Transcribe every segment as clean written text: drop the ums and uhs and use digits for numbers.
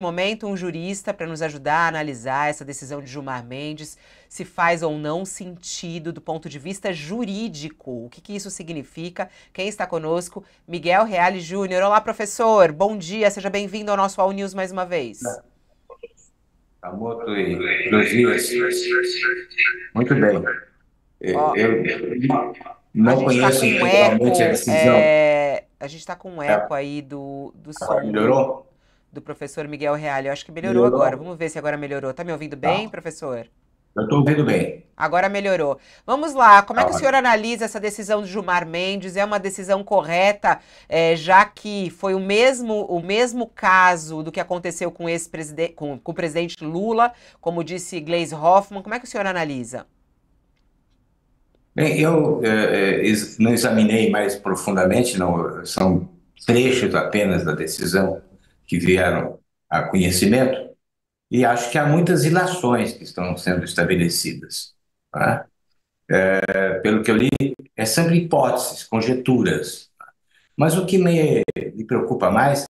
momento, um jurista para nos ajudar a analisar essa decisão de Gilmar Mendes, se faz ou não sentido do ponto de vista jurídico. O que que isso significa? Quem está conosco? Miguel Reale Júnior. Olá, professor. Bom dia. Seja bem-vindo ao nosso All News mais uma vez. Muito bem. Eu não conheço realmente a decisão. A gente está com um eco aí do som. Melhorou? Do professor Miguel Reale. Eu acho que melhorou agora. Vamos ver se agora melhorou. Tá me ouvindo bem, professor? Eu estou ouvindo bem. Agora melhorou. Vamos lá. Como é que o senhor analisa essa decisão de Gilmar Mendes? É uma decisão correta, já que foi o mesmo caso do que aconteceu com o presidente Lula, como disse Gleice Hoffmann. Como é que o senhor analisa? Bem, eu não examinei mais profundamente, não, são trechos apenas da decisão que vieram a conhecimento, e acho que há muitas ilações que estão sendo estabelecidas. Tá? Pelo que eu li, é sempre hipóteses, conjecturas. Mas o que me preocupa mais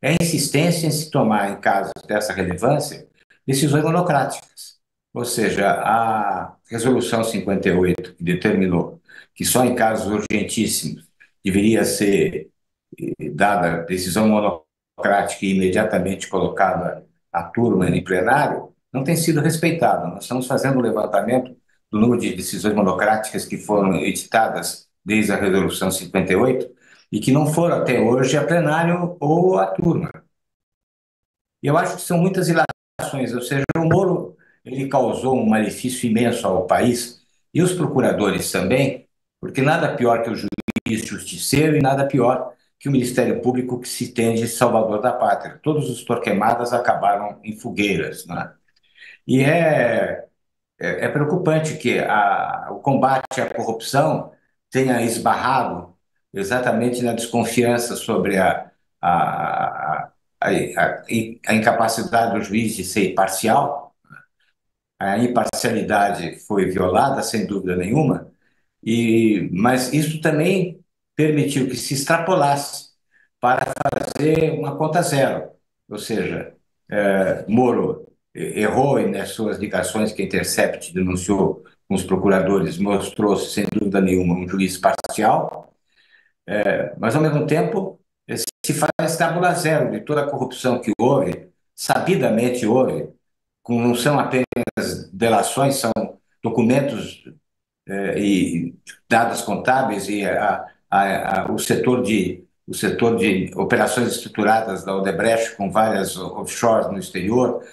é a insistência em se tomar, em casos dessa relevância, decisões monocráticas. Ou seja, a Resolução 58, que determinou que só em casos urgentíssimos deveria ser dada decisão monocrática, democrática e imediatamente colocada a turma em plenário, não tem sido respeitada. Nós estamos fazendo um levantamento do número de decisões monocráticas que foram editadas desde a Resolução 58 e que não foram até hoje a plenário ou a turma. Eu acho que são muitas ilações, ou seja, o Moro ele causou um malefício imenso ao país e os procuradores também, porque nada pior que o juiz justiceiro e nada pior que o Ministério Público que se tende salvador da pátria. Todos os Torquemadas acabaram em fogueiras. Né? E é preocupante que o combate à corrupção tenha esbarrado exatamente na desconfiança sobre a incapacidade do juiz de ser imparcial. A imparcialidade foi violada, sem dúvida nenhuma, mas isso também permitiu que se extrapolasse para fazer uma conta zero. Ou seja, Moro errou nas suas ligações que a Intercept denunciou com os procuradores, mostrou-se, sem dúvida nenhuma, um juiz parcial, mas, ao mesmo tempo, se faz tábula zero de toda a corrupção que houve, sabidamente houve, não são apenas delações, são documentos e dados contábeis e o setor de operações estruturadas da Odebrecht com várias offshores no exterior,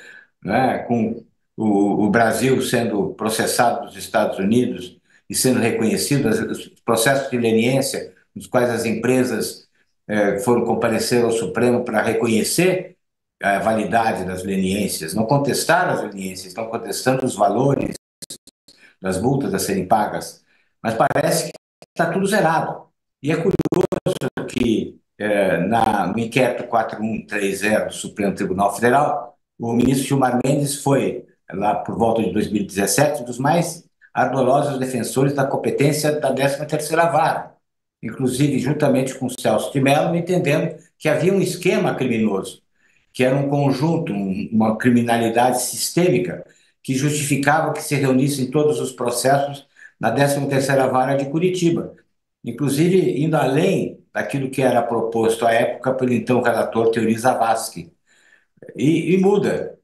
né, com o Brasil sendo processado dos Estados Unidos e sendo reconhecido, os processos de leniência nos quais as empresas foram comparecer ao Supremo para reconhecer a validade das leniências, não contestar as leniências, estão contestando os valores das multas a serem pagas, mas parece que está tudo zerado. E é curioso que no inquérito 4130 do Supremo Tribunal Federal, o ministro Gilmar Mendes foi, lá por volta de 2017, um dos mais ardorosos defensores da competência da 13ª Vara, inclusive juntamente com o Celso de Mello, entendendo que havia um esquema criminoso, que era um conjunto, uma criminalidade sistêmica, que justificava que se reunissem todos os processos na 13ª Vara de Curitiba, inclusive indo além daquilo que era proposto à época pelo então relator Teori Zavascki. E muda.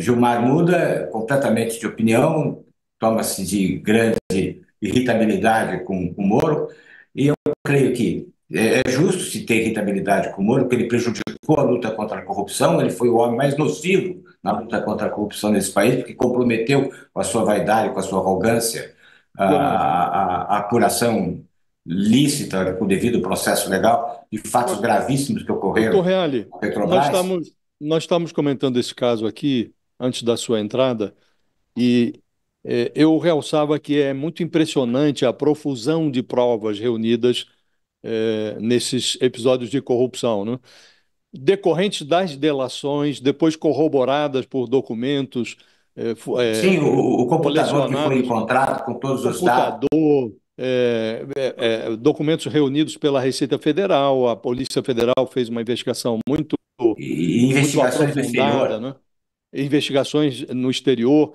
Gilmar muda completamente de opinião, toma-se de grande irritabilidade com o Moro, e eu creio que é justo se ter irritabilidade com o Moro, porque ele prejudicou a luta contra a corrupção, ele foi o homem mais nocivo na luta contra a corrupção nesse país, porque comprometeu com a sua vaidade, com a sua arrogância, a apuração lícita, com o devido processo legal, de fatos gravíssimos que ocorreram. Doutor Reale, Petrobras. Nós estamos comentando esse caso aqui, antes da sua entrada, e eu realçava que é muito impressionante a profusão de provas reunidas nesses episódios de corrupção, né? Decorrentes das delações, depois corroboradas por documentos. Sim, o computador que foi encontrado com todos os dados. documentos reunidos pela Receita Federal, a Polícia Federal fez uma investigação muito, muito aprofundada, né? Investigações no exterior,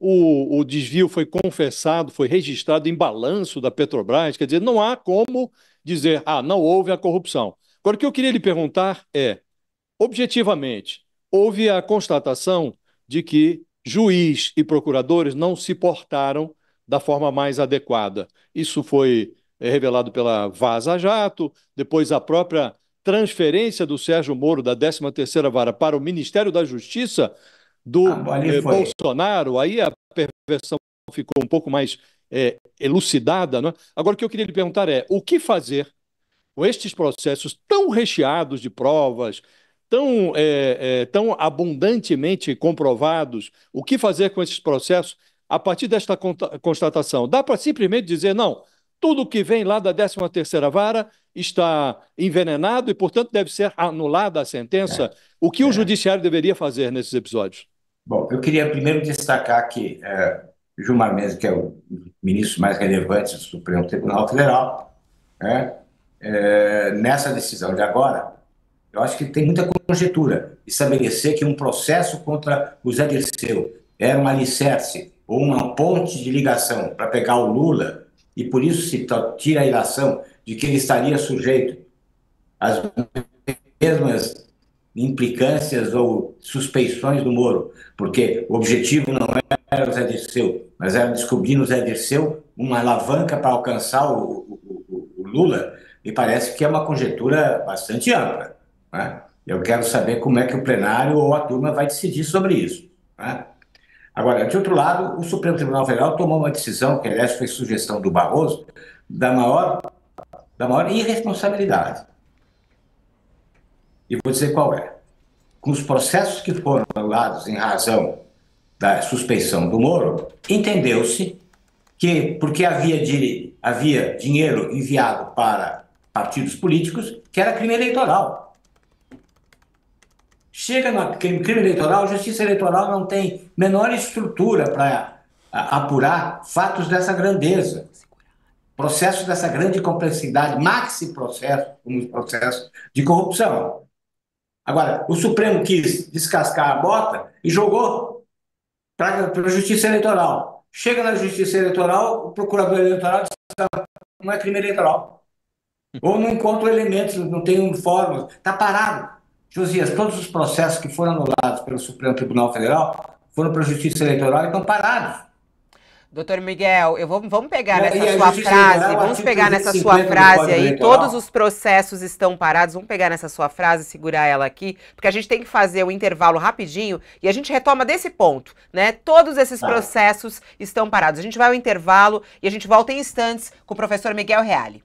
o desvio foi confessado, foi registrado em balanço da Petrobras, quer dizer, não há como dizer, ah, não houve a corrupção. Agora, o que eu queria lhe perguntar é, objetivamente, houve a constatação de que juiz e procuradores não se portaram da forma mais adequada. Isso foi revelado pela Vaza Jato, depois a própria transferência do Sérgio Moro da 13ª Vara para o Ministério da Justiça do Bolsonaro, aí a perversão ficou um pouco mais elucidada, né? Agora, o que eu queria lhe perguntar é, o que fazer com estes processos tão recheados de provas, tão abundantemente comprovados, o que fazer com esses processos a partir desta constatação? Dá para simplesmente dizer, não, tudo que vem lá da 13ª Vara está envenenado e, portanto, deve ser anulada a sentença. O que o judiciário deveria fazer nesses episódios? Bom, eu queria primeiro destacar que Gilmar Mendes, que é o ministro mais relevante do Supremo Tribunal Federal, nessa decisão de agora, eu acho que tem muita conjetura estabelecer que um processo contra o José Dirceu era um alicerce ou uma ponte de ligação para pegar o Lula e por isso se tira a ilação de que ele estaria sujeito às mesmas implicâncias ou suspeições do Moro, porque o objetivo não era o José Dirceu, mas era descobrir no José Dirceu uma alavanca para alcançar o Lula, e parece que é uma conjetura bastante ampla, né? Eu quero saber como é que o plenário ou a turma vai decidir sobre isso, né? Agora, de outro lado, o Supremo Tribunal Federal tomou uma decisão, que aliás foi sugestão do Barroso, da maior irresponsabilidade. E vou dizer qual é. Com os processos que foram anulados em razão da suspeição do Moro, entendeu-se que, porque havia dinheiro enviado para partidos políticos, que era crime eleitoral. Chega no crime eleitoral, a Justiça Eleitoral não tem menor estrutura para apurar fatos dessa grandeza. Processos dessa grande complexidade, maxi processo, um processo de corrupção. Agora, o Supremo quis descascar a bota e jogou para a Justiça Eleitoral. Chega na Justiça Eleitoral, o procurador eleitoral diz que não é crime eleitoral. Ou não encontra elementos, não tem fórmulas, está parado. Josias, todos os processos que foram anulados pelo Supremo Tribunal Federal foram para a Justiça Eleitoral e estão parados. Doutor Miguel, vamos pegar nessa sua frase, vamos pegar nessa sua frase aí, todos os processos estão parados, vamos pegar nessa sua frase, segurar ela aqui, porque a gente tem que fazer o intervalo rapidinho e a gente retoma desse ponto, né? Todos esses processos estão parados. A gente vai ao intervalo e a gente volta em instantes com o professor Miguel Reale.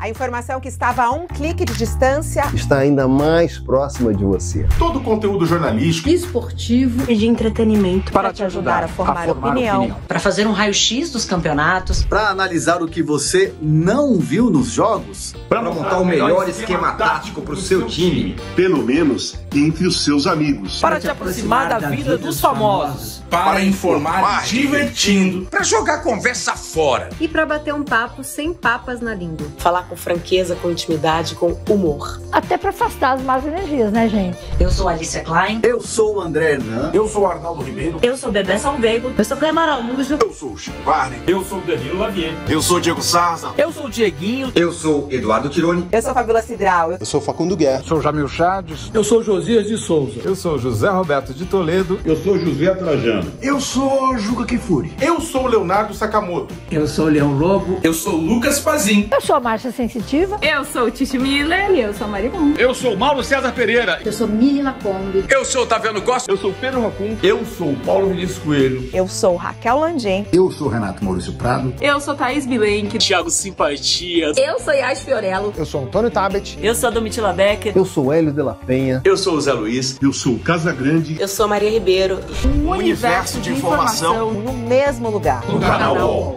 A informação que estava a um clique de distância está ainda mais próxima de você. Todo o conteúdo jornalístico, esportivo e de entretenimento para te ajudar a formar opinião. Para fazer um raio-x dos campeonatos. Para analisar o que você não viu nos jogos. Para montar o melhor esquema tático para o seu time. Pelo menos entre os seus amigos. Para te aproximar da vida dos famosos. Para informar divertindo. Para jogar conversa fora. E para bater um papo sem papas na língua. Falar com franqueza, com intimidade, com humor. Até para afastar as más energias, né, gente? Eu sou Alicia Klein. Eu sou o André Hernan. Eu sou o Arnaldo Ribeiro. Eu sou o Bebê Salvego. Eu sou o Cleimar Araújo. Eu sou o Chico Barney. Eu sou o Danilo Lavier. Eu sou o Diego Sarza. Eu sou o Dieguinho. Eu sou o Eduardo Tironi. Eu sou a Fabíola Cidral. Eu sou o Facundo Guerra. Eu sou o Jamil Chades. Eu sou o Josias de Souza. Eu sou o José Roberto de Toledo. Eu sou o José Trajano. Eu sou o Juca Kifuri. Eu sou o Leonardo Sakamoto. Eu sou o Leão Lobo. Eu sou o Lucas Pazin. Eu sou a Marcia Sensitiva. Eu sou o Titi Miller. E eu sou a Marimundo. Eu sou o Mauro César Pereira. Eu sou Mili Lacombe. Eu sou o Taviano Costa. Eu sou o Pedro Racun. Eu sou o Paulo Vinícius Coelho. Eu sou o Raquel Landim. Eu sou o Renato Maurício Prado. Eu sou Thaís Bilenque. Thiago Simpatia. Eu sou Yas Fiorello. Eu sou o Antônio Tabet. Eu sou a Domitila Becker. Eu sou o Hélio de la Penha. Eu sou o Zé Luiz. Eu sou o Casagrande. Eu sou a Maria Ribeiro. O universo universo de informação no mesmo lugar. No canal UOL.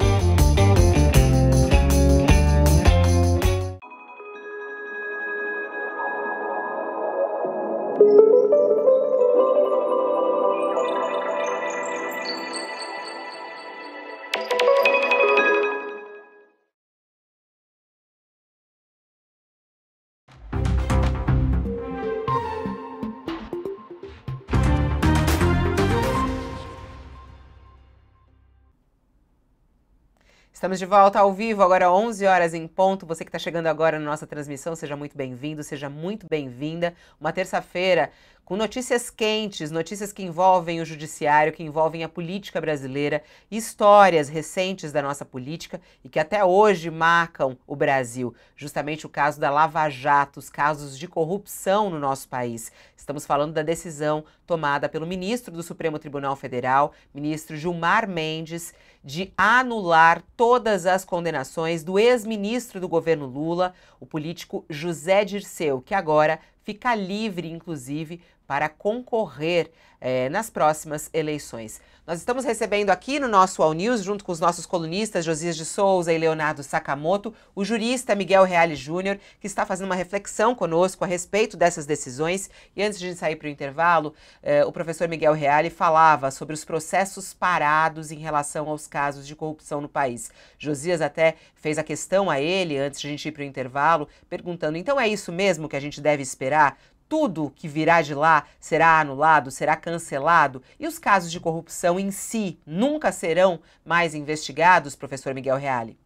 Estamos de volta ao vivo, agora 11 horas em ponto. Você que está chegando agora na nossa transmissão, seja muito bem-vindo, seja muito bem-vinda. Uma terça-feira com notícias quentes, notícias que envolvem o judiciário, que envolvem a política brasileira, histórias recentes da nossa política e que até hoje marcam o Brasil. Justamente o caso da Lava Jato, os casos de corrupção no nosso país. Estamos falando da decisão tomada pelo ministro do Supremo Tribunal Federal, ministro Gilmar Mendes, de anular todas as condenações do ex-ministro do governo Lula, o político José Dirceu, que agora fica livre, inclusive, para concorrer nas próximas eleições. Nós estamos recebendo aqui no nosso All News, junto com os nossos colunistas Josias de Souza e Leonardo Sakamoto, o jurista Miguel Reale Júnior, que está fazendo uma reflexão conosco a respeito dessas decisões. E antes de a gente sair para o intervalo, o professor Miguel Reale falava sobre os processos parados em relação aos casos de corrupção no país. Josias até fez a questão a ele, antes de a gente ir para o intervalo, perguntando, então é isso mesmo que a gente deve esperar? Tudo que virá de lá será anulado, será cancelado? E os casos de corrupção em si nunca serão mais investigados, professor Miguel Reale?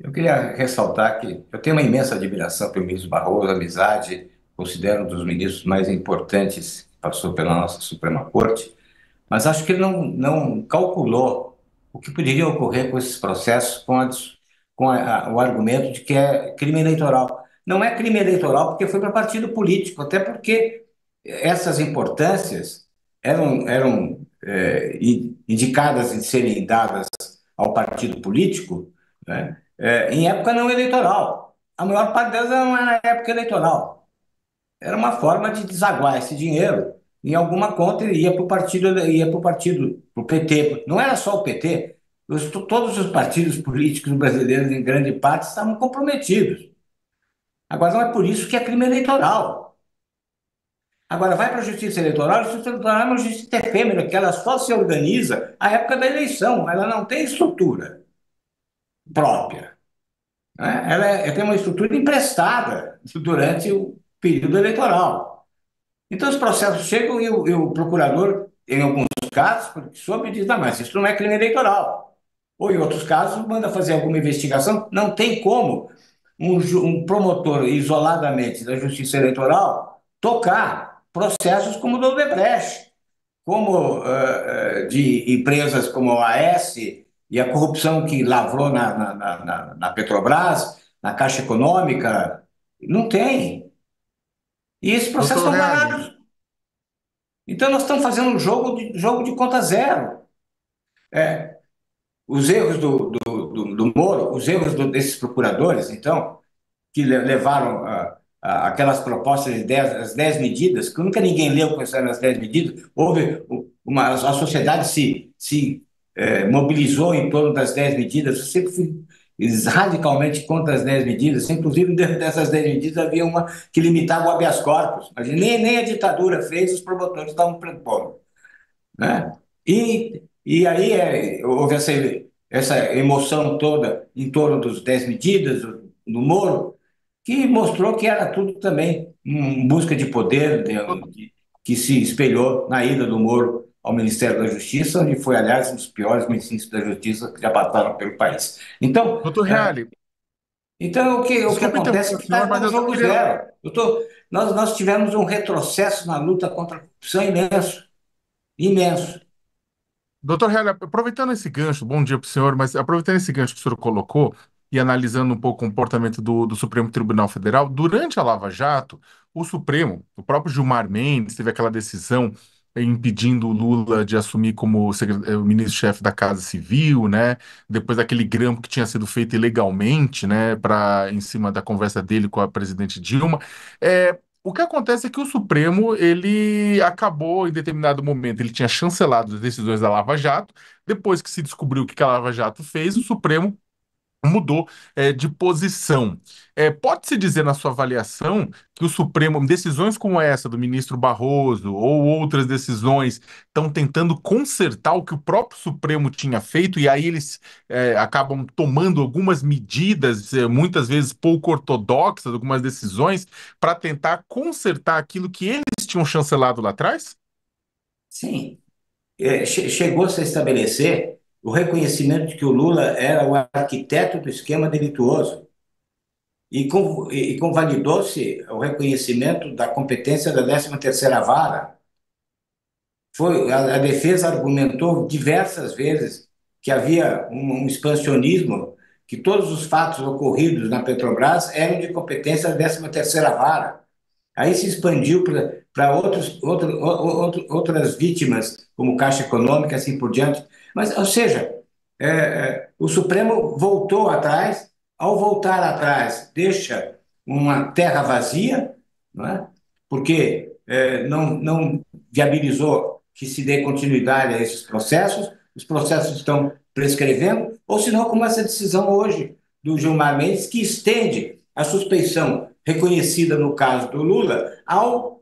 Eu queria ressaltar que eu tenho uma imensa admiração pelo ministro Barroso, amizade, considero um dos ministros mais importantes que passou pela nossa Suprema Corte, mas acho que ele não calculou o que poderia ocorrer com esses processos com o argumento de que é crime eleitoral. Não é crime eleitoral porque foi para partido político, até porque essas importâncias eram indicadas em serem dadas ao partido político, né, em época não eleitoral. A maior parte delas não era na época eleitoral. Era uma forma de desaguar esse dinheiro em alguma conta e ia para o partido, para o PT. Não era só o PT, todos os partidos políticos brasileiros, em grande parte, estavam comprometidos. Agora, não é por isso que é crime eleitoral. Agora, vai para a Justiça Eleitoral é uma justiça efêmera, que ela só se organiza à época da eleição, ela não tem estrutura própria. Né? Ela tem uma estrutura emprestada durante o período eleitoral. Então, os processos chegam e o procurador, em alguns casos, porque soube, diz, não, mas isso não é crime eleitoral. Ou, em outros casos, manda fazer alguma investigação, não tem como um promotor isoladamente da Justiça Eleitoral tocar processos como o do Odebrecht, como de empresas como a OAS e a corrupção que lavrou na Petrobras, na Caixa Econômica. Não tem. E esses processos estão parados. Então, nós estamos fazendo um jogo de conta zero. Os erros do Moro, os erros desses procuradores, então, que levaram aquelas propostas de 10 medidas, que nunca ninguém leu considerando as 10 medidas, a sociedade se mobilizou em torno das 10 medidas, eu sempre fui radicalmente contra as 10 medidas, inclusive dentro dessas 10 medidas havia uma que limitava o habeas corpus, mas nem a ditadura fez, os promotores estavam propondo, né? E aí houve essa emoção toda em torno dos 10 medidas do Moro, que mostrou que era tudo também uma busca de poder que se espelhou na ida do Moro ao Ministério da Justiça, onde foi, aliás, um dos piores ministros da Justiça que já passaram pelo país. Então, doutor Reale, então o que acontece é que está no jogo zero. Nós tivemos um retrocesso na luta contra a corrupção imenso, imenso. Doutor Reale, aproveitando esse gancho, bom dia para o senhor, mas aproveitando esse gancho que o senhor colocou e analisando um pouco o comportamento do Supremo Tribunal Federal, durante a Lava Jato, o Supremo, o próprio Gilmar Mendes, teve aquela decisão impedindo o Lula de assumir como o ministro-chefe da Casa Civil, né? Depois daquele grampo que tinha sido feito ilegalmente, né? Em cima da conversa dele com a presidente Dilma. O que acontece é que o Supremo, ele acabou em determinado momento, ele tinha chancelado as decisões da Lava Jato. Depois que se descobriu o que a Lava Jato fez, o Supremo mudou de posição. Pode-se dizer, na sua avaliação, que o Supremo, decisões como essa do ministro Barroso ou outras decisões, estão tentando consertar o que o próprio Supremo tinha feito, e aí eles acabam tomando algumas medidas, muitas vezes pouco ortodoxas, algumas decisões, para tentar consertar aquilo que eles tinham chancelado lá atrás? Sim. Chegou a se estabelecer o reconhecimento de que o Lula era o arquiteto do esquema delituoso e convalidou-se o reconhecimento da competência da 13ª Vara. A defesa argumentou diversas vezes que havia um expansionismo, que todos os fatos ocorridos na Petrobras eram de competência da 13ª Vara. Aí se expandiu para outras vítimas, como Caixa Econômica, assim por diante. Mas, ou seja, o Supremo voltou atrás. Ao voltar atrás, deixa uma terra vazia, não é? Porque não viabilizou que se dê continuidade a esses processos, os processos estão prescrevendo, ou senão como essa decisão hoje do Gilmar Mendes, que estende a suspeição reconhecida no caso do Lula ao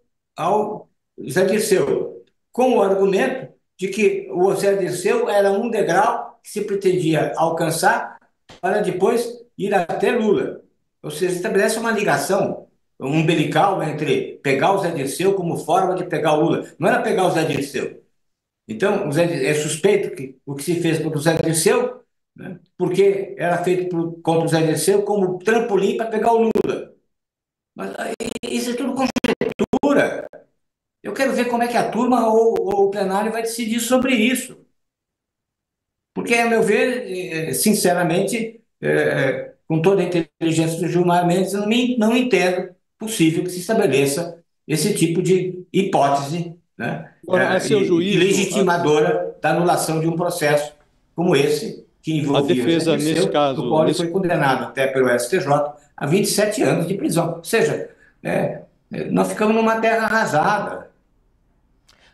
José Dirceu, com o argumento de que o José Dirceu era um degrau que se pretendia alcançar para depois ir até Lula. Ou seja, estabelece uma ligação umbilical entre pegar o José Dirceu como forma de pegar o Lula. Não era pegar o José Dirceu. Então, é suspeito que o que se fez contra o José Dirceu, né, porque era feito contra o José Dirceu como trampolim para pegar o Lula. Mas isso é tudo conjectura. Eu quero ver como é que a turma ou o plenário vai decidir sobre isso. Porque, a meu ver, sinceramente, com toda a inteligência do Gilmar Mendes, eu não entendo possível que se estabeleça esse tipo de hipótese, né, legitimadora da anulação de um processo como esse, que envolvia defesa, nesse caso, do qual ele foi condenado até pelo STJ a 27 anos de prisão. Ou seja, nós ficamos numa terra arrasada.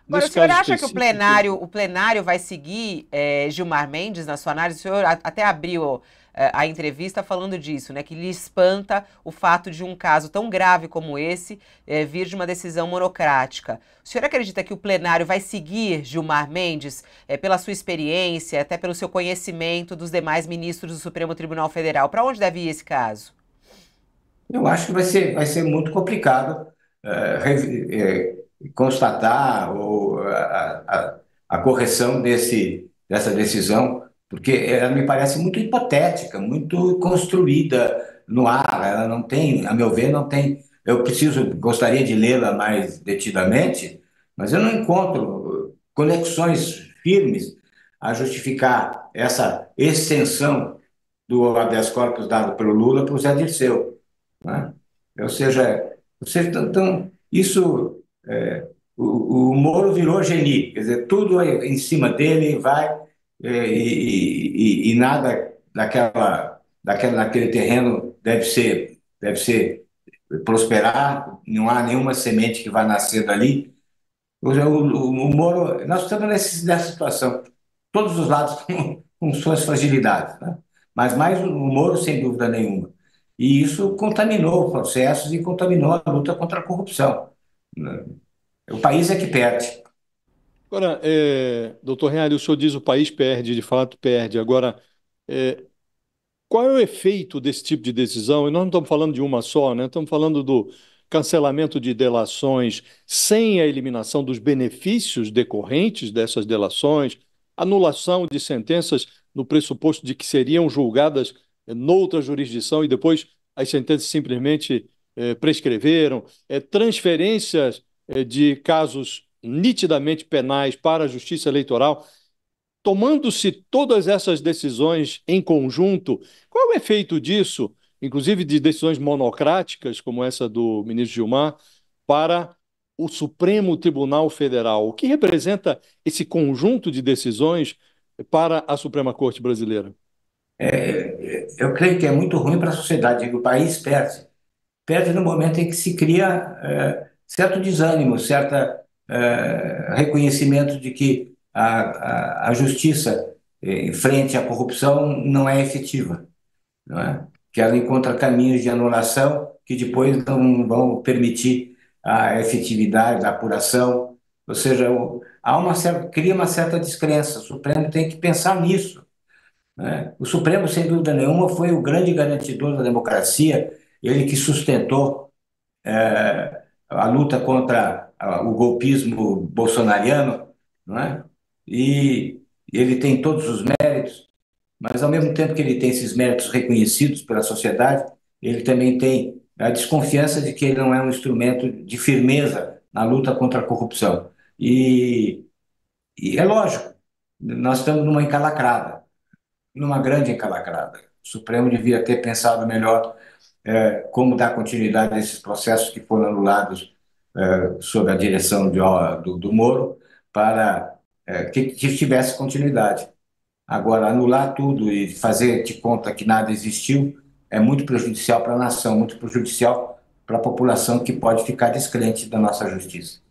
Agora, o senhor acha que o plenário vai seguir Gilmar Mendes na sua análise? O senhor até abriu a entrevista falando disso, né? Que lhe espanta o fato de um caso tão grave como esse vir de uma decisão monocrática. O senhor acredita que o plenário vai seguir Gilmar Mendes pela sua experiência, até pelo seu conhecimento dos demais ministros do Supremo Tribunal Federal? Para onde deve ir esse caso? Eu acho que vai ser muito complicado constatar a correção dessa decisão, porque ela me parece muito hipotética, muito construída no ar. Ela não tem, a meu ver, não tem. Gostaria de lê-la mais detidamente, mas eu não encontro conexões firmes a justificar essa extensão do habeas corpus dado pelo Lula para o José Dirceu, né? Ou seja, isso... O Moro virou geni, quer dizer, tudo em cima dele vai e nada daquele terreno deve ser prosperar, não há nenhuma semente que vai nascer dali. O Moro, nós estamos nessa situação, todos os lados com suas fragilidades, né? Mas mais o Moro, sem dúvida nenhuma. E isso contaminou processos e contaminou a luta contra a corrupção. O país é que perde. Agora, doutor Reale, o senhor diz que o país perde, de fato perde. Agora, qual é o efeito desse tipo de decisão? E nós não estamos falando de uma só, né? Estamos falando do cancelamento de delações sem a eliminação dos benefícios decorrentes dessas delações, anulação de sentenças no pressuposto de que seriam julgadas noutra jurisdição e depois as sentenças simplesmente prescreveram, transferências de casos nitidamente penais para a Justiça Eleitoral. Tomando-se todas essas decisões em conjunto, qual é o efeito disso, inclusive de decisões monocráticas, como essa do ministro Gilmar, para o Supremo Tribunal Federal? O que representa esse conjunto de decisões para a Suprema Corte brasileira? Eu creio que é muito ruim para a sociedade, o país perde. perde no momento em que se cria certo desânimo, certo reconhecimento de que a justiça em frente à corrupção não é efetiva, não é? Que ela encontra caminhos de anulação que depois não vão permitir a efetividade da apuração, ou seja, cria uma certa descrença. O Supremo tem que pensar nisso, né? O Supremo, sem dúvida nenhuma, foi o grande garantidor da democracia, ele que sustentou a luta contra o golpismo bolsonariano, não é? E ele tem todos os méritos, mas ao mesmo tempo que ele tem esses méritos reconhecidos pela sociedade, ele também tem a desconfiança de que ele não é um instrumento de firmeza na luta contra a corrupção. E é lógico, nós estamos numa encalacrada, numa grande encalacrada. O Supremo devia ter pensado melhor como dar continuidade a esses processos que foram anulados sob a direção do Moro, para que tivesse continuidade. Agora, anular tudo e fazer de conta que nada existiu é muito prejudicial para a nação, muito prejudicial para a população, que pode ficar descrente da nossa justiça.